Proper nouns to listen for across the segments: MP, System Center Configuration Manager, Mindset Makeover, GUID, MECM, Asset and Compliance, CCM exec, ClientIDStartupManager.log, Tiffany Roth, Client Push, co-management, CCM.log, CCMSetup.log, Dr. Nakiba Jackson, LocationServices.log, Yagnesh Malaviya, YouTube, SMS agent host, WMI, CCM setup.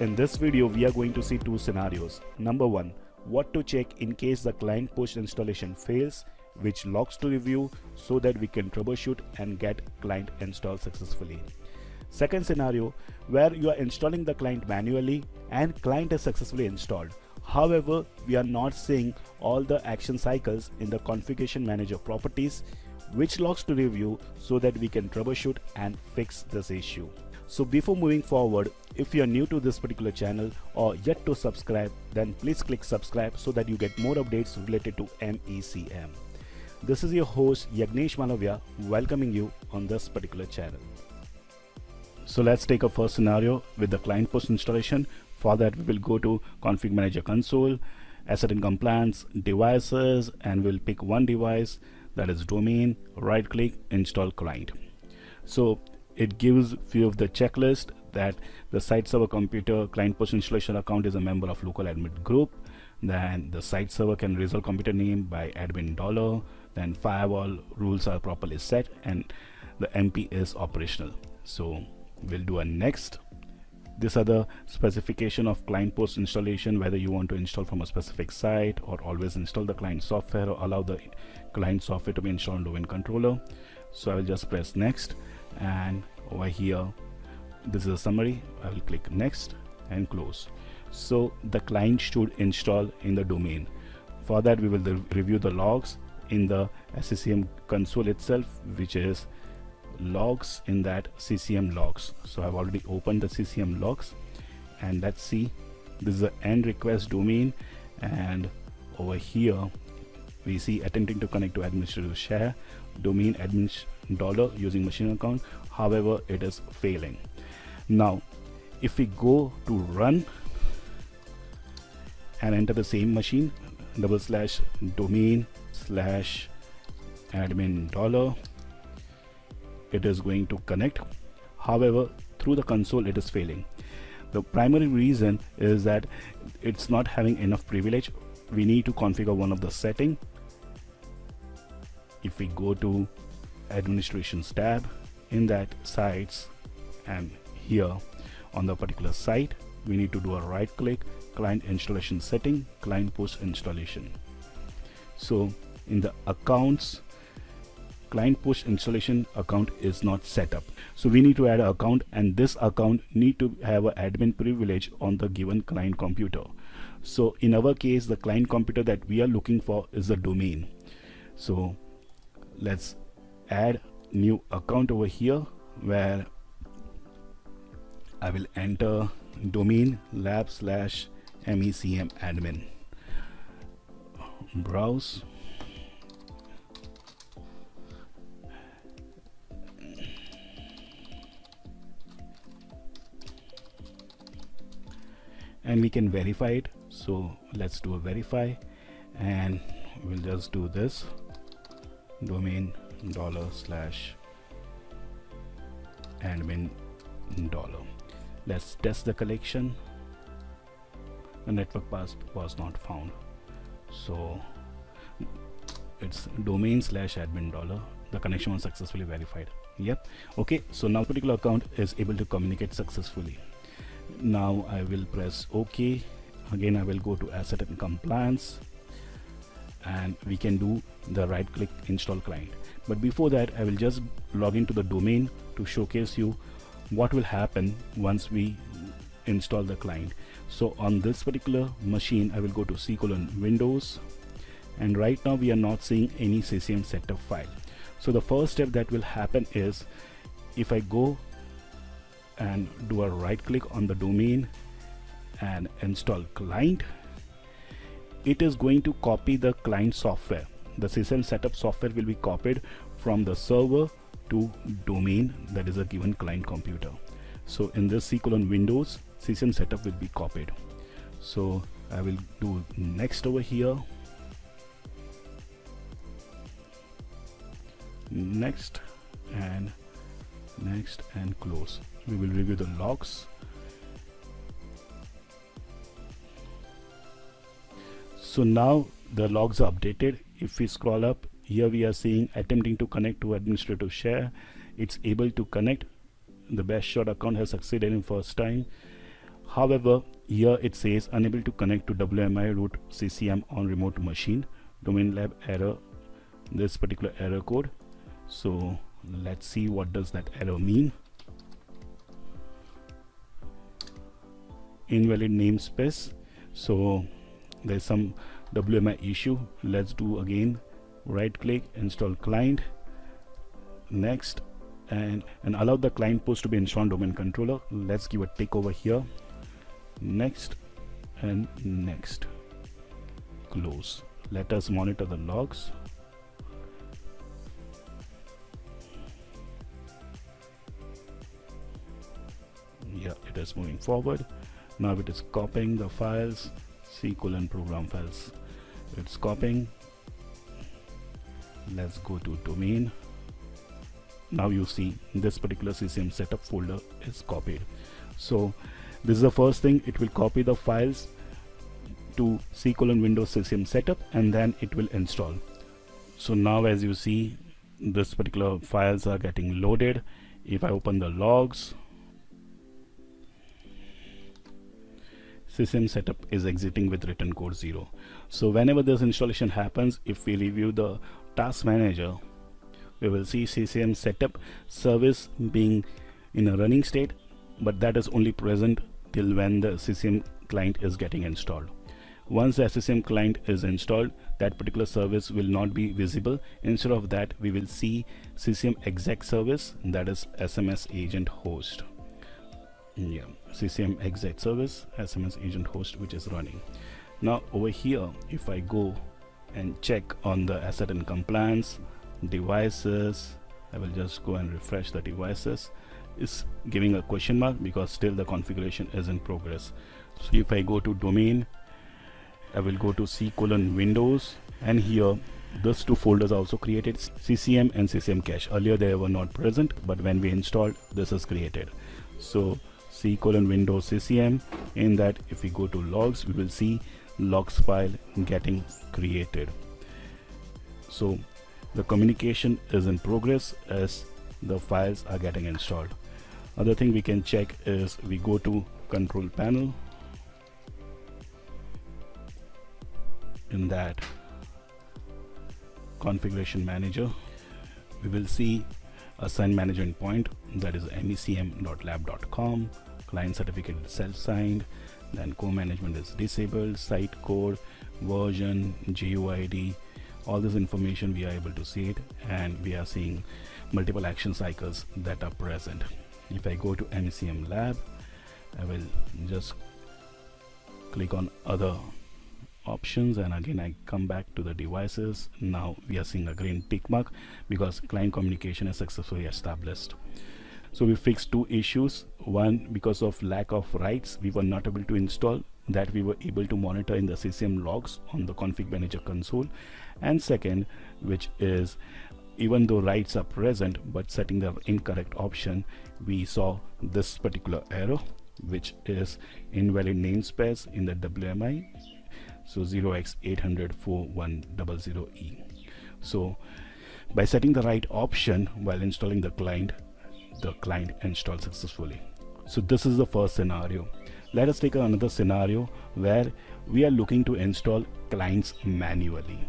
In this video, we are going to see two scenarios. Number one, what to check in case the client push installation fails, which logs to review so that we can troubleshoot and get client installed successfully. Second scenario, where you are installing the client manually and client is successfully installed. However, we are not seeing all the action cycles in the configuration manager properties, which logs to review so that we can troubleshoot and fix this issue. So before moving forward, if you are new to this particular channel or yet to subscribe, then please click subscribe so that you get more updates related to MECM. This is your host Yagnesh Malaviya welcoming you on this particular channel. So let's take a first scenario with the client push installation. For that, we will go to config manager console, asset and compliance, devices, and we'll pick one device, that is domain. Right click, install client. So it gives few of the checklist that the site server computer client push installation account is a member of local admin group. Then the site server can resolve computer name by admin $. Then firewall rules are properly set and the MP is operational. So we'll do a next. These are the specification of client post installation, whether you want to install from a specific site or always install the client software or allow the client software to be installed on domain controller. So I will just press next, and over here this is a summary. I will click next and close. So the client should install in the domain. For that, we will review the logs in the CCM console itself, which is logs in that CCM logs. So I've already opened the CCM logs, and let's see, this is the end request domain, and over here we see attempting to connect to administrative share domain admin $ using machine account. However, it is failing. Now if we go to run and enter the same machine, /domain/admin$, it is going to connect. However, through the console it is failing. The primary reason is that it's not having enough privilege. We need to configure one of the setting. If we go to administrations tab in that sites, and here on the particular site we need to do a right click, client installation setting, client post installation. So in the accounts, client push installation account is not set up, so we need to add an account, and this account need to have an admin privilege on the given client computer. So in our case, the client computer that we are looking for is the domain. So let's add new account over here, where I will enter domain lab/MECM admin, browse. And we can verify it. So let's do a verify, and we'll just do this domain $/admin$. Let's test the collection. The network path was not found, so it's domain/admin$. The connection was successfully verified. Yep. Okay, so now particular account is able to communicate successfully. Now I will press OK. Again, I will go to asset and compliance, and we can do the right click, install client. But before that, I will just log into the domain to showcase you what will happen once we install the client. So on this particular machine, I will go to C:Windows, and right now we are not seeing any CCM setup file. So the first step that will happen is, if I go and do a right click on the domain and install client, it is going to copy the client software. The CCM setup software will be copied from the server to domain, that is a given client computer. So in this C:Windows, CCM setup will be copied. So I will do next over here, next and next, and close. We will review the logs. So now the logs are updated. If we scroll up here, we are seeing attempting to connect to administrative share. It's able to connect. The best shot account has succeeded in first time. However, here it says unable to connect to WMI root CCM on remote machine, domain lab error, this particular error code. So let's see what does that error mean. Invalid namespace. So there's some WMI issue. Let's do again, right click, install client, next, and allow the client post to be installed domain controller. Let's give a tick over here, next and next, close. Let us monitor the logs. Yeah, it is moving forward. Now it is copying the files, C: program files. It's copying. Let's go to domain. Now you see this particular CCM setup folder is copied. So this is the first thing, it will copy the files to C:Windows CCM setup and then it will install. So now as you see, this particular files are getting loaded. If I open the logs, CCM setup is exiting with return code 0. So whenever this installation happens, if we review the task manager, we will see CCM setup service being in a running state, but that is only present till when the CCM client is getting installed. Once the CCM client is installed, that particular service will not be visible. Instead of that, we will see CCM exec service, that is SMS agent host. Yeah, CCM exec service, SMS agent host, which is running. Now over here, if I go and check on the asset and compliance, devices, I will just go and refresh the devices. It's giving a question mark because still the configuration is in progress. So if I go to domain, I will go to C:Windows, and here those two folders are also created, CCM and CCM cache. Earlier they were not present, but when we installed, this is created. So C:Windows CCM, in that if we go to logs, we will see logs file getting created. So the communication is in progress as the files are getting installed. Other thing we can check is we go to control panel. In that configuration manager, we will see assign manager endpoint, that is MECM.lab.com, client certificate is self-signed, then co-management is disabled, site code, version, GUID. All this information we are able to see it, and we are seeing multiple action cycles that are present. If I go to MECM lab, I will just click on other options, and again I come back to the devices. Now we are seeing a green tick mark because client communication is successfully established. So we fixed two issues. One, because of lack of rights, we were not able to install, that we were able to monitor in the CCM logs on the config manager console. And second, which is even though rights are present but setting the incorrect option, we saw this particular error, which is invalid namespace in the WMI, so 0x8004100E. So by setting the right option while installing the client installed successfully. So this is the first scenario. Let us take another scenario where we are looking to install clients manually.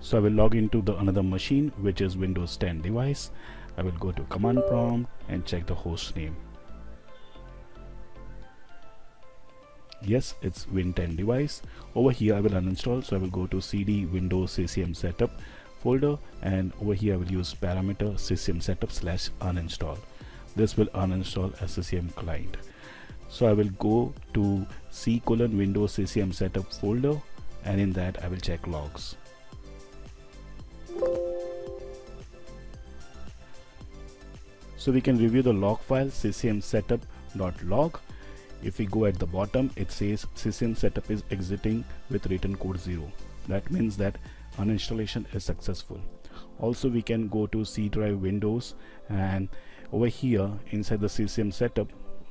So I will log into the another machine, which is Windows 10 device. I will go to command prompt and check the host name. Yes, it's Win 10 device. Over here I will uninstall, so I will go to CD Windows CCM setup folder, and over here I will use parameter CCM setup /uninstall. This will uninstall as CCM client. So I will go to C:Windows CCM setup folder, and in that I will check logs. So we can review the log file CCMSetup.log. If we go at the bottom, it says CCM setup is exiting with return code 0. That means that uninstallation is successful. Also we can go to C drive Windows, and over here inside the CCM setup,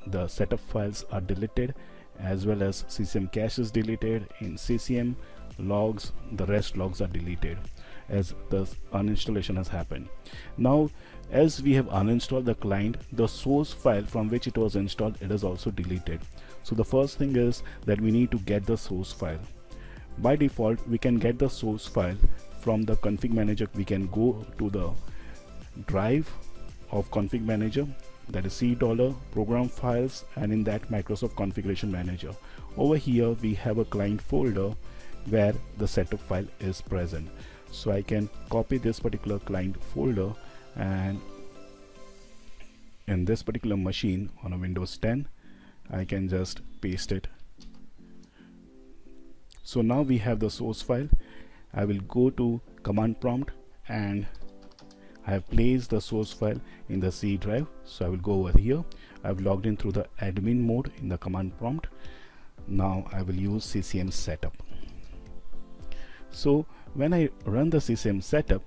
the setup files are deleted, as well as CCM cache is deleted in CCM logs. The rest logs are deleted, as the uninstallation has happened. Now, as we have uninstalled the client, the source file from which it was installed, it is also deleted. So the first thing is that we need to get the source file. By default, we can get the source file from the config manager. We can go to the drive of config manager, that is $, program files, and in that Microsoft Configuration Manager. Over here we have a client folder where the setup file is present. So I can copy this particular client folder, and in this particular machine on a Windows 10 I can just paste it. So now we have the source file. I will go to command prompt and I have placed the source file in the C drive. So I will go over here. I have logged in through the admin mode in the command prompt. Now I will use CCM setup. So when I run the CCM setup,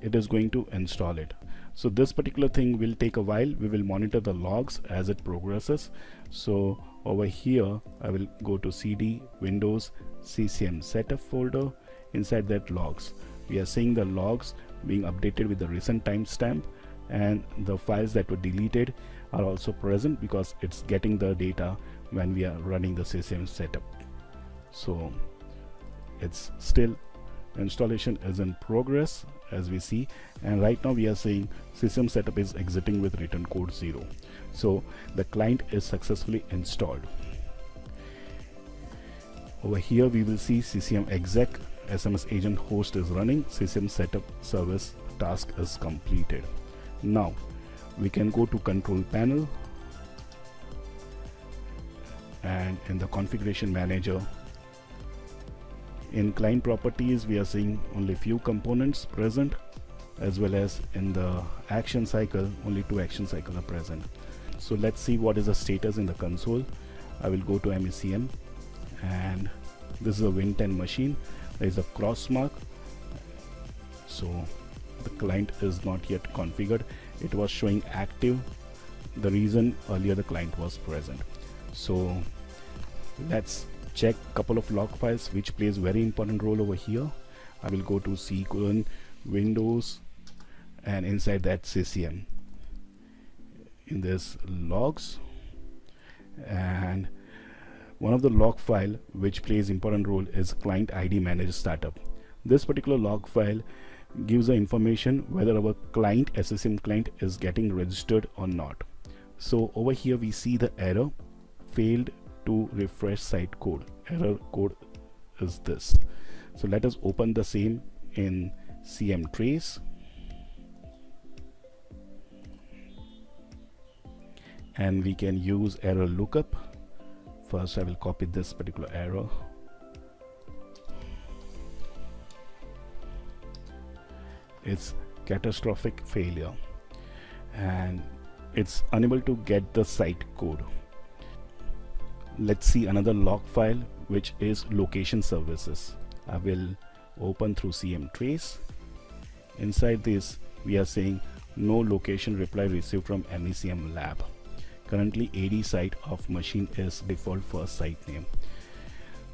it is going to install it. So this particular thing will take a while. We will monitor the logs as it progresses. So over here, I will go to CD Windows CCM setup folder. Inside that, logs. We are seeing the logs being updated with the recent timestamp, and the files that were deleted are also present because it's getting the data when we are running the CCM setup. So it's still installation is in progress, as we see, and right now we are seeing CCM setup is exiting with return code 0. So the client is successfully installed. Over here we will see CCM exec, SMS agent host is running, CCM setup service task is completed. Now we can go to control panel, and in the configuration manager, in client properties we are seeing only few components present, as well as in the action cycle only 2 action cycles are present. So let's see what is the status in the console. I will go to MECM, and this is a Win 10 machine. There is a cross mark, so the client is not yet configured. It was showing active, the reason earlier the client was present. So let's check couple of log files which plays very important role over here. I will go to CN Windows, and inside that CCM, in this logs, and one of the log file which plays important role is client ID manager startup. This particular log file gives the information whether our client, SSM client, is getting registered or not. So over here we see the error, failed to refresh site code. Error code is this. So let us open the same in CM trace, and we can use error lookup. First, I will copy this particular error . It's catastrophic failure, and it's unable to get the site code. Let's see another log file which is location services. I will open through CM trace. Inside this we are saying no location reply received from MECM lab. Currently AD site of machine is default first site name.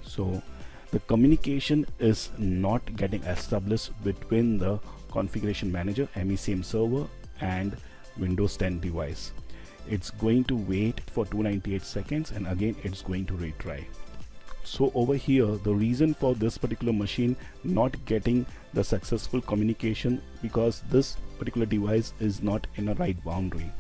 So the communication is not getting established between the configuration manager, MECM server, and Windows 10 device. It's going to wait for 298 seconds, and again it's going to retry. So over here the reason for this particular machine not getting the successful communication, because this particular device is not in a right boundary.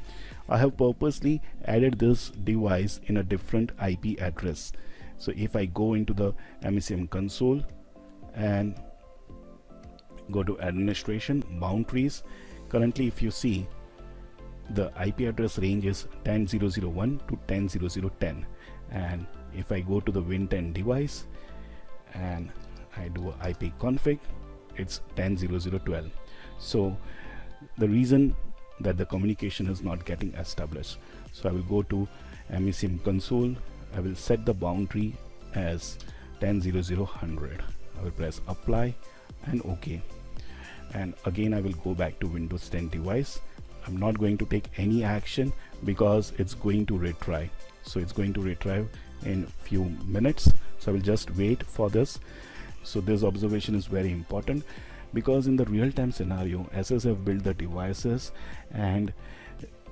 I have purposely added this device in a different IP address. So if I go into the MECM console and go to administration boundaries, currently if you see the IP address range is 10001 to 10010, and if I go to the Win10 device and I do a IP config, it's 10012. So the reason that the communication is not getting established. So I will go to MECM console. I will set the boundary as 1000100. I will press apply and OK. And again I will go back to Windows 10 device. I'm not going to take any action because it's going to retry. So it's going to retry in few minutes. So I will just wait for this. So this observation is very important. because in the real-time scenario, SS have built the devices and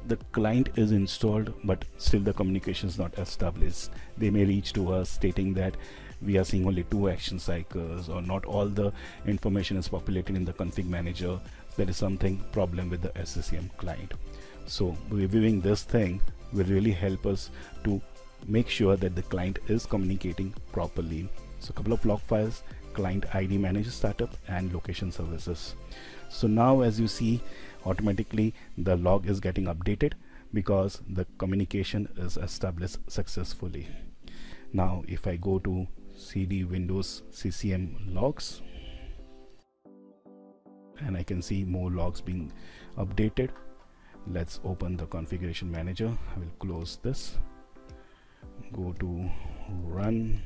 the client is installed, but still the communication is not established. They may reach to us stating that we are seeing only 2 action cycles, or not all the information is populated in the config manager. There is something problem with the CCM client. So reviewing this thing will really help us to make sure that the client is communicating properly. So a couple of log files, client ID manager startup and location services. So now as you see, automatically the log is getting updated because the communication is established successfully. Now if I go to CD Windows CCM logs, and I can see more logs being updated. Let's open the configuration manager. I will close this, go to run,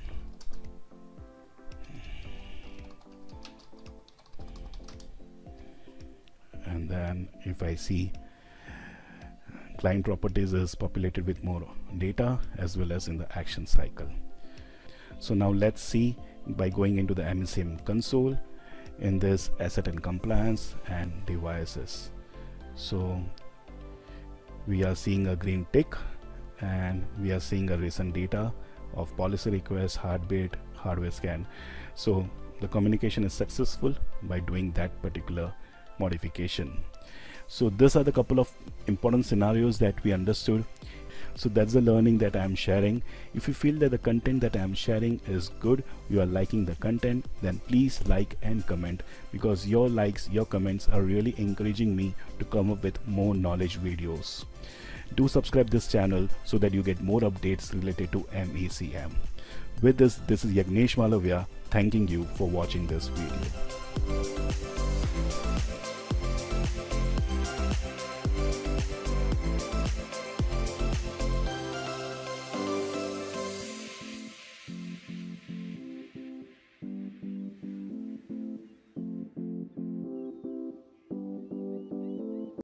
and then if I see client properties is populated with more data as well as in the action cycle. So now let's see by going into the MECM console in this asset and compliance and devices. So we are seeing a green tick and we are seeing a recent data of policy request, heartbeat, hardware scan. So the communication is successful by doing that particular modification. So these are the couple of important scenarios that we understood. So that's the learning that I am sharing. If you feel that the content that I am sharing is good, you are liking the content, then please like and comment, because your likes, your comments are really encouraging me to come up with more knowledge videos. Do subscribe this channel so that you get more updates related to MECM. With this is Yagnesh Malaviya thanking you for watching this video.